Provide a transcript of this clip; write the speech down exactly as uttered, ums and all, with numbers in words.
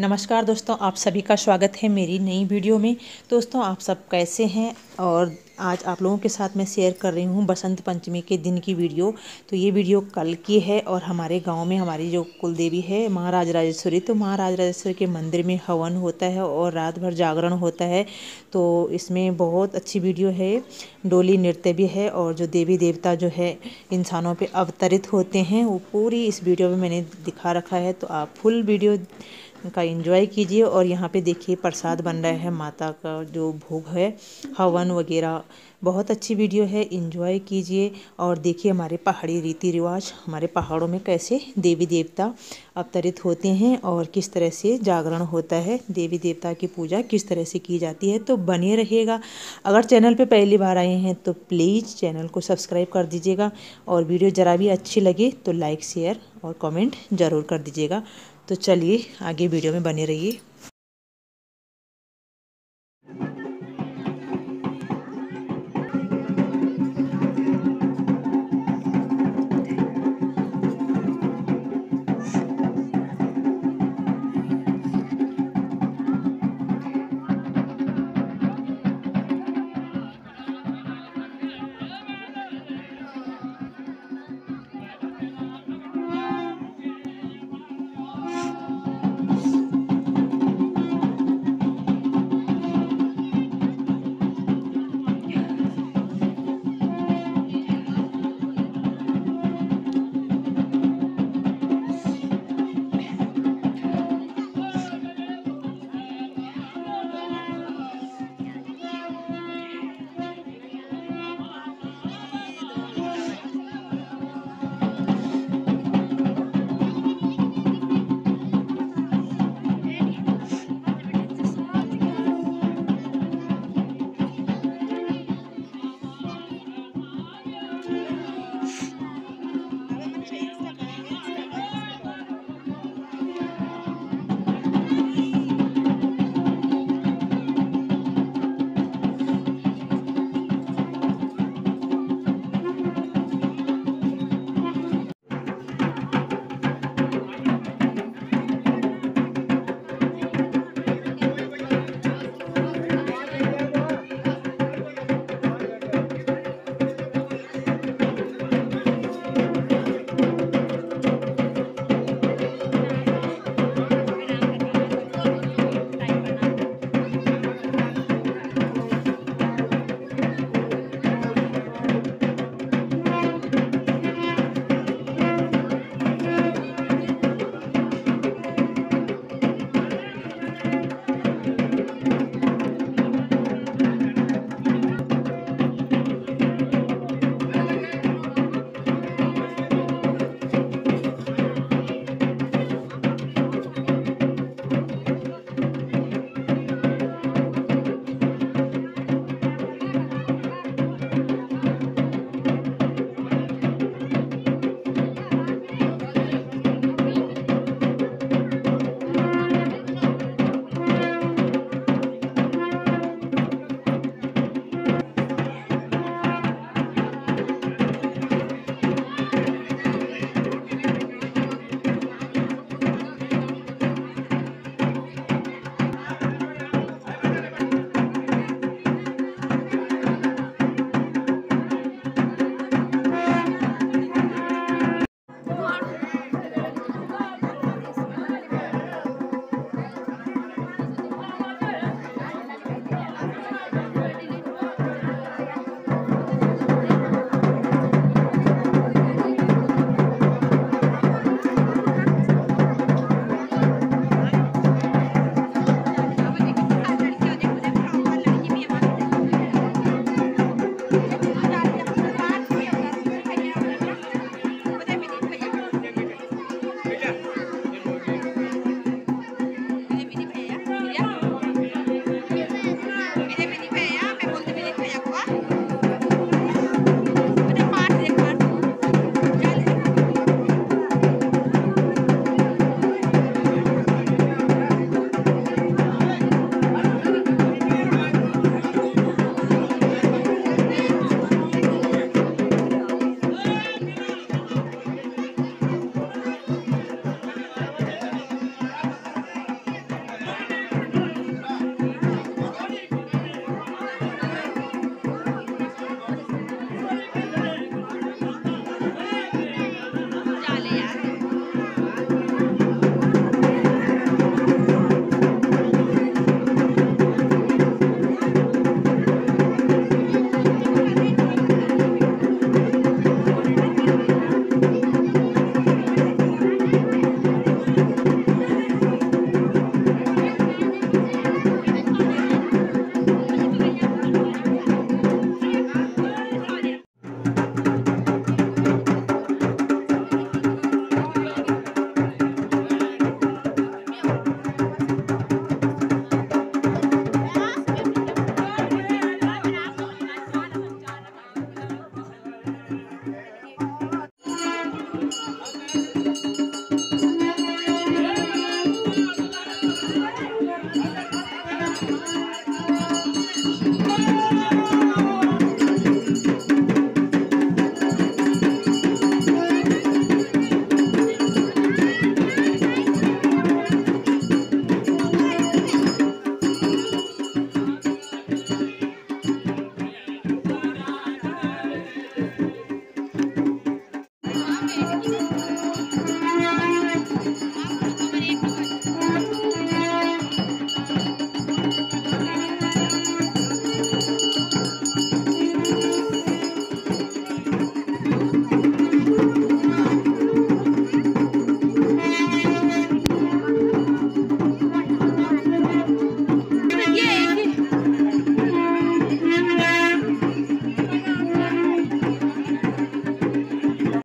नमस्कार दोस्तों, आप सभी का स्वागत है मेरी नई वीडियो में। दोस्तों आप सब कैसे हैं? और आज आप लोगों के साथ मैं शेयर कर रही हूँ बसंत पंचमी के दिन की वीडियो। तो ये वीडियो कल की है और हमारे गांव में हमारी जो कुलदेवी है माराजराजेश्वरी, तो माराजराजेश्वरी के मंदिर में हवन होता है और रात भर जागरण होता है। तो इसमें बहुत अच्छी वीडियो है, डोली नृत्य भी है और जो देवी देवता जो है इंसानों पर अवतरित होते हैं वो पूरी इस वीडियो में मैंने दिखा रखा है। तो आप फुल वीडियो का एंजॉय कीजिए। और यहाँ पे देखिए प्रसाद बन रहा है, माता का जो भोग है, हवन वगैरह, बहुत अच्छी वीडियो है, एंजॉय कीजिए। और देखिए हमारे पहाड़ी रीति रिवाज, हमारे पहाड़ों में कैसे देवी देवता अवतरित होते हैं और किस तरह से जागरण होता है, देवी देवता की पूजा किस तरह से की जाती है। तो बने रहिएगा। अगर चैनल पे पहली बार आए हैं तो प्लीज़ चैनल को सब्सक्राइब कर दीजिएगा और वीडियो ज़रा भी अच्छी लगे तो लाइक शेयर और कॉमेंट ज़रूर कर दीजिएगा। तो चलिए आगे वीडियो में बने रहिए।